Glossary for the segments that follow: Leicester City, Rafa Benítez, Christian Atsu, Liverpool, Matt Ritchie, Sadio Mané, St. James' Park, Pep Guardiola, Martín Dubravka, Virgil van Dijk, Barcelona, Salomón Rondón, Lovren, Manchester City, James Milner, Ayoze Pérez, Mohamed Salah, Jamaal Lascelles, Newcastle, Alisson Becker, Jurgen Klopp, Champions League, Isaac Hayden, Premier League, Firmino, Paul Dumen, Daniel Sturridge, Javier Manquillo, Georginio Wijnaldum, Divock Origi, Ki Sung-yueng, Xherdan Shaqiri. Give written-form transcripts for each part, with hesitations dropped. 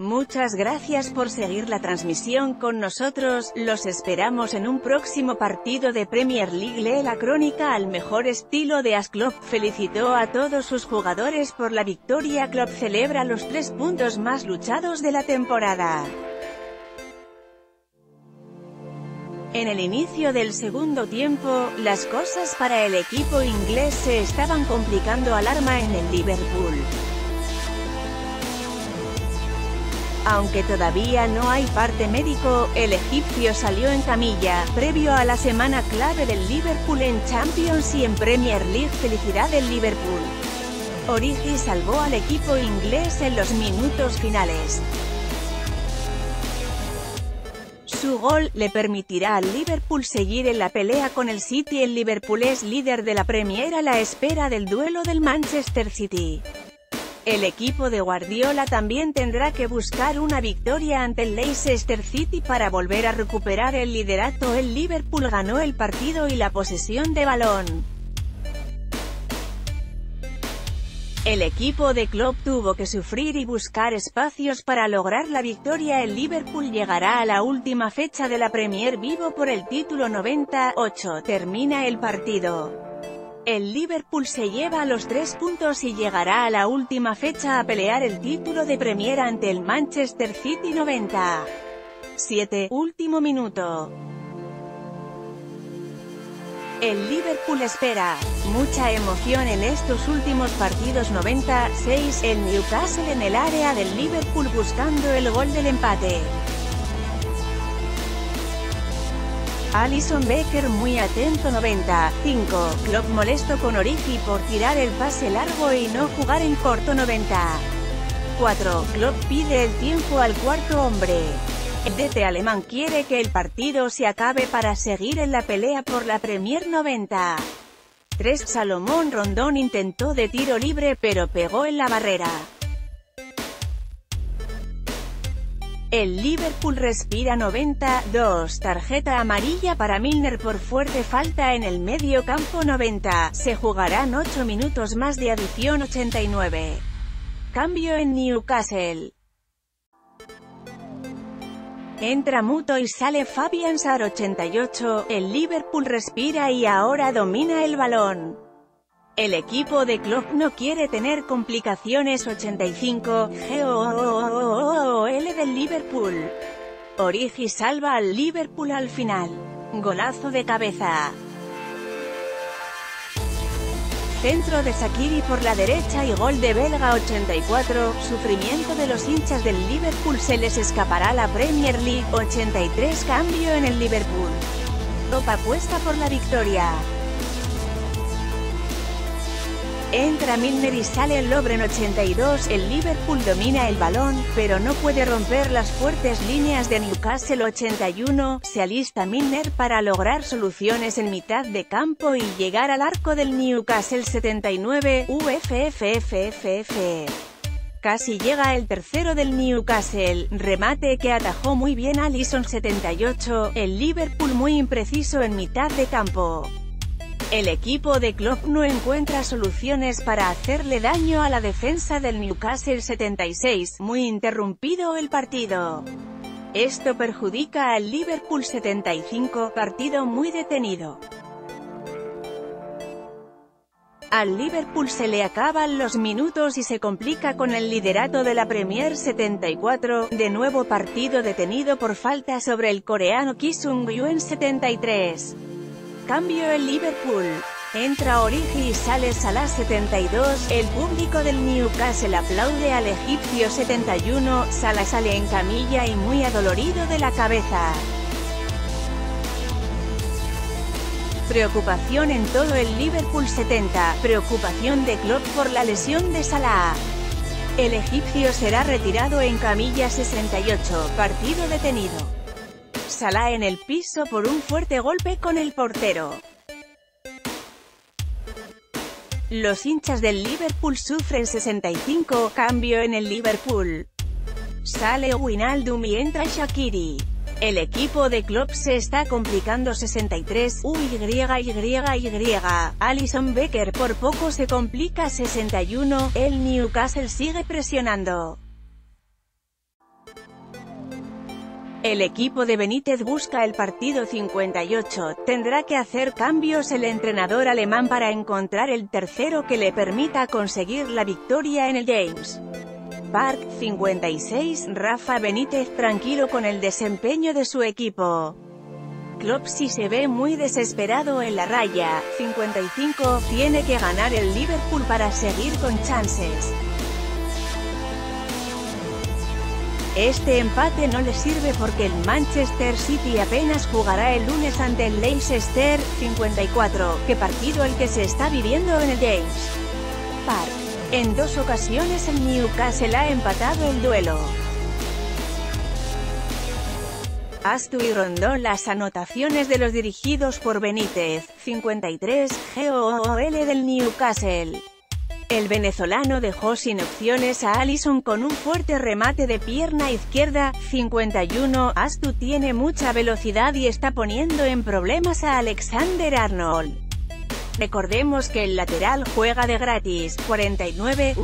Muchas gracias por seguir la transmisión con nosotros, los esperamos en un próximo partido de Premier League. Lee la crónica al mejor estilo de As. Klopp felicitó a todos sus jugadores por la victoria. Klopp celebra los 3 puntos más luchados de la temporada. En el inicio del segundo tiempo, las cosas para el equipo inglés se estaban complicando. Alarma en el Liverpool. Aunque todavía no hay parte médico, el egipcio salió en camilla, previo a la semana clave del Liverpool en Champions y en Premier League. Felicidad del Liverpool. Origi salvó al equipo inglés en los minutos finales. Su gol le permitirá al Liverpool seguir en la pelea con el City. El Liverpool es líder de la Premier a la espera del duelo del Manchester City. El equipo de Guardiola también tendrá que buscar una victoria ante el Leicester City para volver a recuperar el liderato. El Liverpool ganó el partido y la posesión de balón. El equipo de Klopp tuvo que sufrir y buscar espacios para lograr la victoria. El Liverpool llegará a la última fecha de la Premier vivo por el título. 98 termina el partido. El Liverpool se lleva los 3 puntos y llegará a la última fecha a pelear el título de Premier ante el Manchester City. 97. Último minuto. El Liverpool espera mucha emoción en estos últimos partidos. 96. El Newcastle en el área del Liverpool buscando el gol del empate. Alisson Becker muy atento. 95. Klopp molesto con Origi por tirar el pase largo y no jugar en corto. 94. Klopp pide el tiempo al cuarto hombre. El DT alemán quiere que el partido se acabe para seguir en la pelea por la Premier. 93. Salomón Rondón intentó de tiro libre pero pegó en la barrera. El Liverpool respira. 92. Tarjeta amarilla para Milner por fuerte falta en el medio campo. 90. Se jugarán 8 minutos más de adición. 89. Cambio en Newcastle. Entra Muto y sale Fabián Schär. 88. El Liverpool respira y ahora domina el balón. El equipo de Klopp no quiere tener complicaciones. 85, gol del Liverpool. Origi salva al Liverpool al final. Golazo de cabeza. Centro de Shaqiri por la derecha y gol de belga. 84, sufrimiento de los hinchas del Liverpool. Se les escapará la Premier League. 83, cambio en el Liverpool. Klopp apuesta por la victoria. Entra Milner y sale el Lovren. 82, el Liverpool domina el balón, pero no puede romper las fuertes líneas de Newcastle. 81, se alista Milner para lograr soluciones en mitad de campo y llegar al arco del Newcastle. 79, casi llega el tercero del Newcastle, remate que atajó muy bien Alisson. 78, el Liverpool muy impreciso en mitad de campo. El equipo de Klopp no encuentra soluciones para hacerle daño a la defensa del Newcastle. 76, muy interrumpido el partido. Esto perjudica al Liverpool. 75, partido muy detenido. Al Liverpool se le acaban los minutos y se complica con el liderato de la Premier. 74, de nuevo partido detenido por falta sobre el coreano Ki Sung-yueng. 73. Cambio el Liverpool. Entra Origi y sale Salah. 72, el público del Newcastle aplaude al egipcio. 71, Salah sale en camilla y muy adolorido de la cabeza. Preocupación en todo el Liverpool. 70, preocupación de Klopp por la lesión de Salah. El egipcio será retirado en camilla. 68, partido detenido. Salah en el piso por un fuerte golpe con el portero. Los hinchas del Liverpool sufren. 65, cambio en el Liverpool. Sale Wijnaldum y entra Shaqiri. El equipo de Klopp se está complicando. 63, Alisson Becker por poco se complica. 61, el Newcastle sigue presionando. El equipo de Benítez busca el partido 58, tendrá que hacer cambios el entrenador alemán para encontrar el tercero que le permita conseguir la victoria en el James Park. 56. Rafa Benítez tranquilo con el desempeño de su equipo. Klopp sí se ve muy desesperado en la raya. 55. Tiene que ganar el Liverpool para seguir con chances. Este empate no le sirve porque el Manchester City apenas jugará el lunes ante el Leicester. 54. Qué partido el que se está viviendo en el James Park. En dos ocasiones el Newcastle ha empatado el duelo. Atsu y Rondón las anotaciones de los dirigidos por Benítez. 53. Gol del Newcastle. El venezolano dejó sin opciones a Alisson con un fuerte remate de pierna izquierda. 51. Atsu tiene mucha velocidad y está poniendo en problemas a Alexander Arnold. Recordemos que el lateral juega de gratis. 49.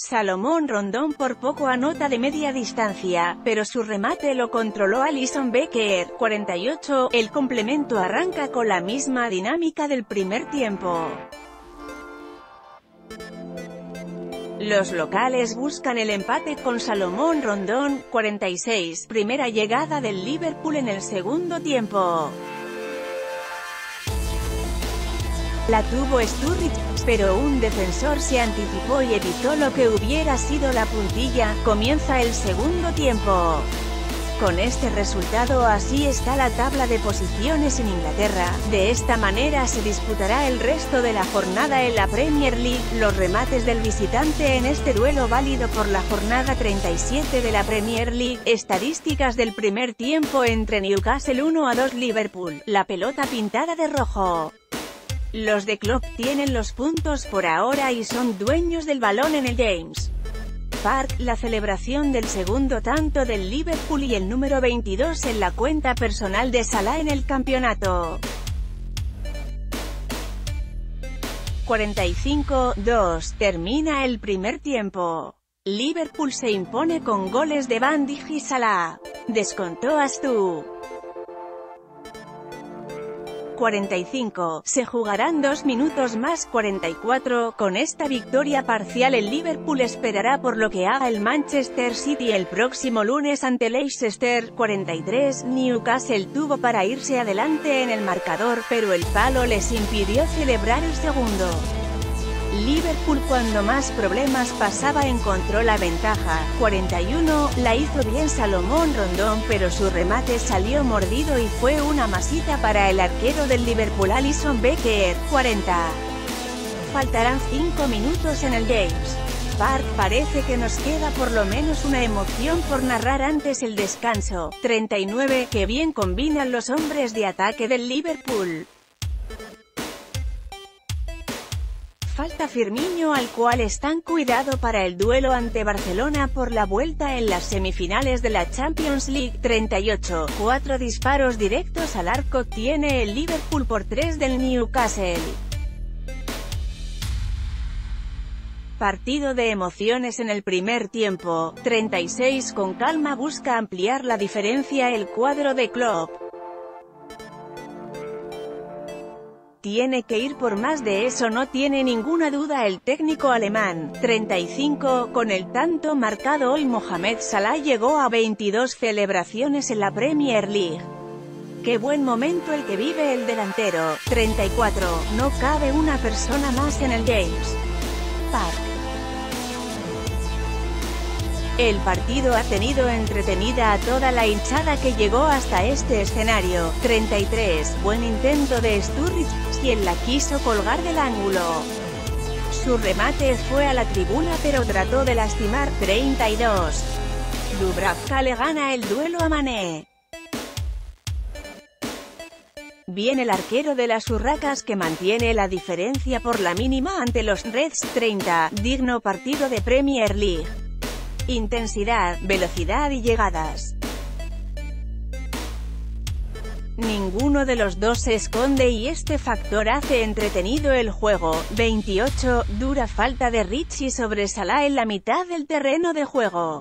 Salomón Rondón por poco anota de media distancia, pero su remate lo controló Alisson Becker. 48. El complemento arranca con la misma dinámica del primer tiempo. Los locales buscan el empate con Salomón Rondón. 46. Primera llegada del Liverpool en el segundo tiempo. La tuvo Sturridge, pero un defensor se anticipó y evitó lo que hubiera sido la puntilla. Comienza el segundo tiempo. Con este resultado así está la tabla de posiciones en Inglaterra. De esta manera se disputará el resto de la jornada en la Premier League. Los remates del visitante en este duelo válido por la jornada 37 de la Premier League. Estadísticas del primer tiempo entre Newcastle 1-2 Liverpool. La pelota pintada de rojo. Los de Klopp tienen los puntos por ahora y son dueños del balón en el James Park. La celebración del segundo tanto del Liverpool y el número 22 en la cuenta personal de Salah en el campeonato. 45-2. Termina el primer tiempo. Liverpool se impone con goles de Van Dijk y Salah. Descontó Atsu. 45. Se jugarán 2 minutos más. 44. Con esta victoria parcial el Liverpool esperará por lo que haga el Manchester City el próximo lunes ante Leicester. 43. Newcastle tuvo para irse adelante en el marcador, pero el palo les impidió celebrar el segundo. Liverpool cuando más problemas pasaba encontró la ventaja. 41, la hizo bien Salomón Rondón, pero su remate salió mordido y fue una masita para el arquero del Liverpool Alisson Becker. 40. Faltarán 5 minutos en el James Park. Parece que nos queda por lo menos una emoción por narrar antes el descanso. 39, que bien combinan los hombres de ataque del Liverpool. Falta Firmino, al cual están cuidado para el duelo ante Barcelona por la vuelta en las semifinales de la Champions League. 38. 4 disparos directos al arco tiene el Liverpool por 3 del Newcastle. Partido de emociones en el primer tiempo. 36. Con calma busca ampliar la diferencia el cuadro de Klopp. Tiene que ir por más, de eso no tiene ninguna duda el técnico alemán. 35. Con el tanto marcado hoy Mohamed Salah llegó a 22 celebraciones en la Premier League. Qué buen momento el que vive el delantero. 34. No cabe una persona más en el James Park. El partido ha tenido entretenida a toda la hinchada que llegó hasta este escenario. 33. Buen intento de Sturridge, quien la quiso colgar del ángulo. Su remate fue a la tribuna pero trató de lastimar. 32. Dubravka le gana el duelo a Mané. Bien el arquero de las Urracas, que mantiene la diferencia por la mínima ante los Reds. 30. Digno partido de Premier League. Intensidad, velocidad y llegadas. Ninguno de los dos se esconde y este factor hace entretenido el juego. 28. Dura falta de Ritchie sobre Salah en la mitad del terreno de juego.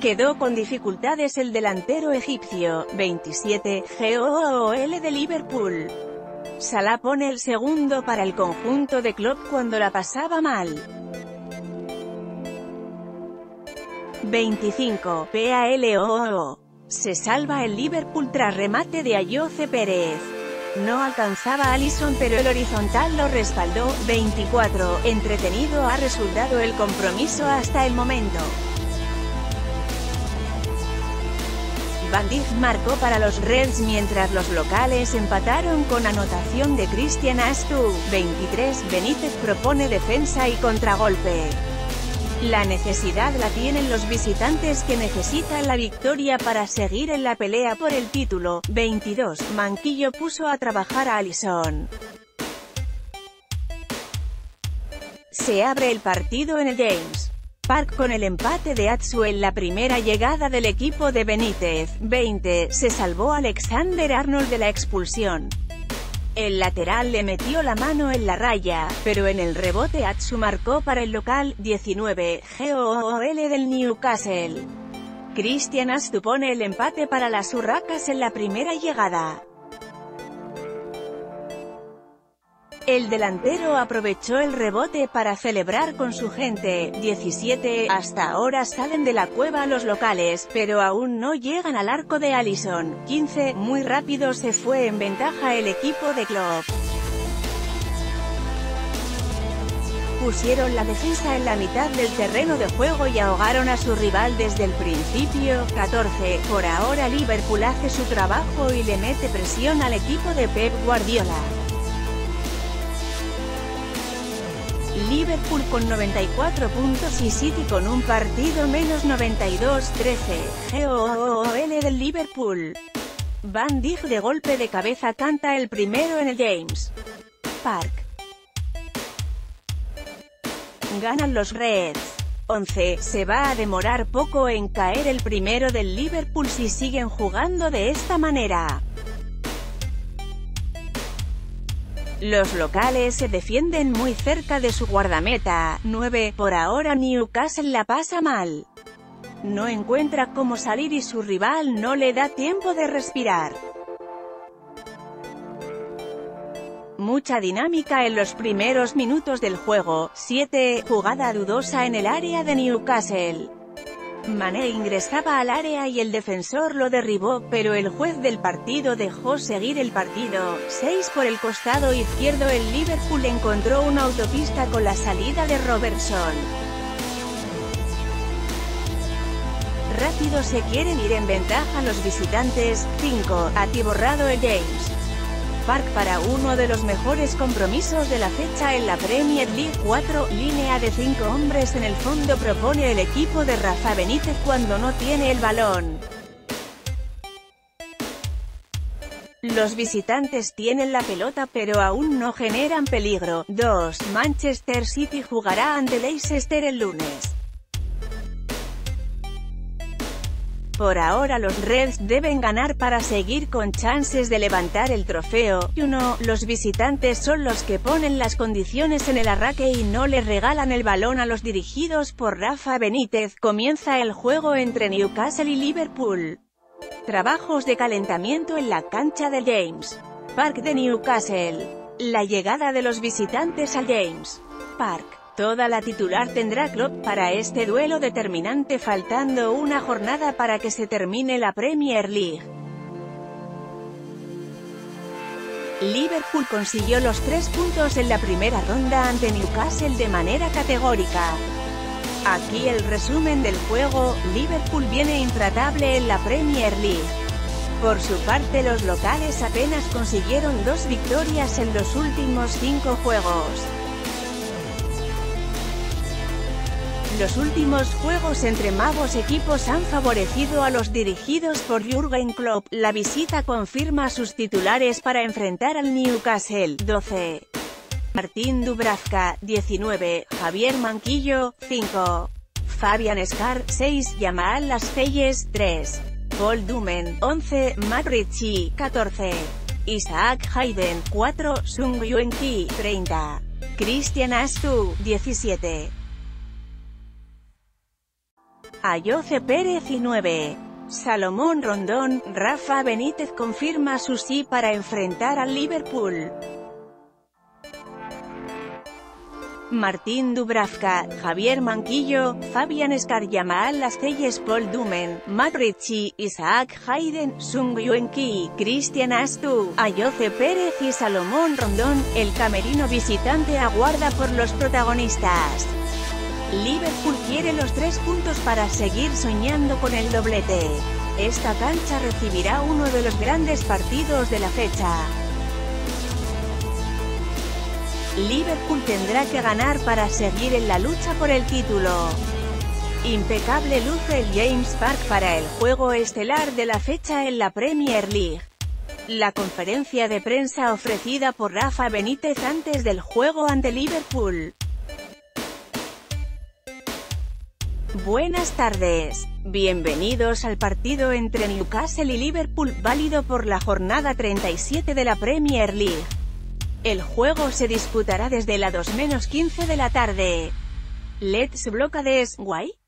Quedó con dificultades el delantero egipcio, 27, Goal de Liverpool. Salah pone el segundo para el conjunto de Klopp cuando la pasaba mal. 25, Paloo. Se salva el Liverpool tras remate de Ayoze Pérez. No alcanzaba Alisson pero el horizontal lo respaldó. 24, entretenido ha resultado el compromiso hasta el momento. Van Dijk marcó para los Reds mientras los locales empataron con anotación de Christian Atsu. 23, Benítez propone defensa y contragolpe. La necesidad la tienen los visitantes que necesitan la victoria para seguir en la pelea por el título. 22, Manquillo puso a trabajar a Alisson. Se abre el partido en el James' Park con el empate de Atsu en la primera llegada del equipo de Benítez. 20, se salvó Alexander Arnold de la expulsión. El lateral le metió la mano en la raya, pero en el rebote Atsu marcó para el local. 19, Goal del Newcastle. Christian Atsu pone el empate para las urracas en la primera llegada. El delantero aprovechó el rebote para celebrar con su gente. 17, hasta ahora salen de la cueva los locales, pero aún no llegan al arco de Alisson. 15, muy rápido se fue en ventaja el equipo de Klopp. Pusieron la defensa en la mitad del terreno de juego y ahogaron a su rival desde el principio. 14, por ahora Liverpool hace su trabajo y le mete presión al equipo de Pep Guardiola. Liverpool con 94 puntos y City con un partido menos. 92-13, Goal del Liverpool. Van Dijk de golpe de cabeza canta el primero en el James' Park. Ganan los Reds. 11, se va a demorar poco en caer el primero del Liverpool si siguen jugando de esta manera. Los locales se defienden muy cerca de su guardameta. 9, por ahora Newcastle la pasa mal. No encuentra cómo salir y su rival no le da tiempo de respirar. Mucha dinámica en los primeros minutos del juego. 7, jugada dudosa en el área de Newcastle. Mané ingresaba al área y el defensor lo derribó, pero el juez del partido dejó seguir el partido. 6, por el costado izquierdo el Liverpool encontró una autopista con la salida de Robertson. Rápido se quieren ir en ventaja los visitantes. 5, atiborrado el James' Park para uno de los mejores compromisos de la fecha en la Premier League. 4, línea de 5 hombres en el fondo propone el equipo de Rafa Benítez cuando no tiene el balón. Los visitantes tienen la pelota pero aún no generan peligro. 2, Manchester City jugará ante Leicester el lunes. Por ahora los Reds deben ganar para seguir con chances de levantar el trofeo. 1, los visitantes son los que ponen las condiciones en el arranque y no les regalan el balón a los dirigidos por Rafa Benítez. Comienza el juego entre Newcastle y Liverpool. Trabajos de calentamiento en la cancha del James' Park de Newcastle. La llegada de los visitantes al James' Park. Toda la titular tendrá Klopp para este duelo determinante faltando una jornada para que se termine la Premier League. Liverpool consiguió los 3 puntos en la primera ronda ante Newcastle de manera categórica. Aquí el resumen del juego. Liverpool viene intratable en la Premier League. Por su parte los locales apenas consiguieron 2 victorias en los últimos 5 juegos. Los últimos juegos entre ambos equipos han favorecido a los dirigidos por Jurgen Klopp. La visita confirma sus titulares para enfrentar al Newcastle. 12, Martín Dubravka. 19, Javier Manquillo. 5, Fabián Schär. 6, Jamaal Lascelles. 3, Paul Dumen. 11, Matt Ritchie. 14, Isaac Hayden. 4, Ki Sung-yueng. 30, Christian Atsu. 17. Ayoze Pérez y 9. Salomón Rondón. Rafa Benítez confirma su sí para enfrentar al Liverpool. Martín Dubravka, Javier Manquillo, Fabián Schär, Jamaal Lascelles, Paul Dumen, Matt Ritchie, Isaac Hayden, Ki Sung-yueng, Christian Atsu, Ayoze Pérez y Salomón Rondón. El camerino visitante aguarda por los protagonistas. Liverpool quiere los 3 puntos para seguir soñando con el doblete. Esta cancha recibirá uno de los grandes partidos de la fecha. Liverpool tendrá que ganar para seguir en la lucha por el título. Impecable luce el James Park para el juego estelar de la fecha en la Premier League. La conferencia de prensa ofrecida por Rafa Benítez antes del juego ante Liverpool. Buenas tardes, bienvenidos al partido entre Newcastle y Liverpool, válido por la jornada 37 de la Premier League. El juego se disputará desde la 2:15 de la tarde. Let's block this, why?